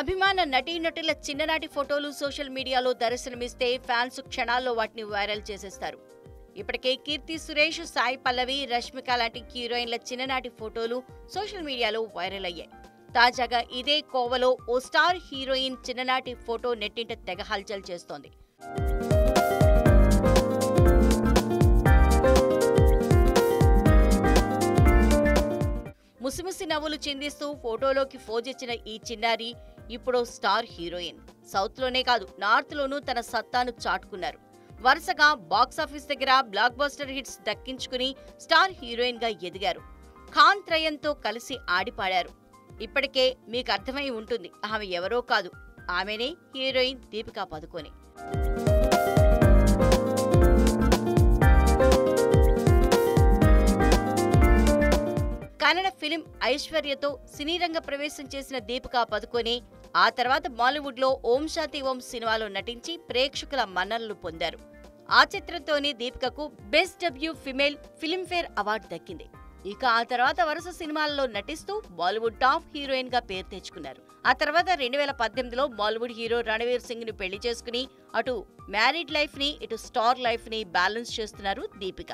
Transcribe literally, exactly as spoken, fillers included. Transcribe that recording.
అభిమాన నటీనటుల చిన్ననాటి ఫోటోలు సోషల్ మీడియాలో దర్శనమిస్తే ఫ్యాన్స్ క్షణాల్లో వాటిని వైరల్ చేసేస్తారు. ఇప్పటికే కీర్తి సురేష్, సాయి పల్లవి, రష్మిక లాంటి హీరోయిన్ల చిన్ననాటి ఫోటోలు సోషల్ మీడియాలో వైరల్ అయ్యాయి. తాజాగా ఇదే కోవలో ఓ స్టార్ హీరోయిన్ చిన్ననాటి ఫోటో నెట్టింట తెగ హల్చల్ చేస్తోంది. ముసిముసి నవ్వులు చిందిస్తూ ఫోటోలోకి ఫోజిచ్చిన ఈ చిన్నారి ఇప్పుడు స్టార్ హీరోయిన్. సౌత్లోనే కాదు, నార్త్లోనూ తన సత్తాను చాటుకున్నారు. వరుసగా బాక్సాఫీస్ దగ్గర బ్లాక్ బస్టర్ హిట్స్ దక్కించుకుని స్టార్ హీరోయిన్గా ఎదిగారు. ఖాన్ త్రయంతో కలిసి ఆడిపాడారు. ఇప్పటికే మీకు అర్థమై ఉంటుంది, ఆమె ఎవరో కాదు, ఆమెనే హీరోయిన్ దీపికా పదుకోనే. కన్నడ ఫిలిం ఐశ్వర్యతో సినీ రంగ ప్రవేశం చేసిన దీపికా పదుకోనే ఆ తర్వాత బాలీవుడ్లో ఓం శాంతి ఓం సినిమాలో నటించి ప్రేక్షకుల మన్ననలు పొందారు. ఆ చిత్రంతోనే దీపికకు best debut female Filmfare award దక్కింది. ఇక ఆ తర్వాత వరుస సినిమాల్లో నటిస్తూ బాలీవుడ్ టాప్ హీరోయిన్ గా పేరు తెచ్చుకున్నారు. ఆ తర్వాత రెండు వేల పద్దెనిమిదిలో బాలీవుడ్ హీరో రణవీర్ సింగ్ ని పెళ్లి చేసుకుని అటు మ్యారీడ్ లైఫ్ ని ఇటు స్టార్ లైఫ్ ని బ్యాలెన్స్ చేస్తున్నారు దీపిక.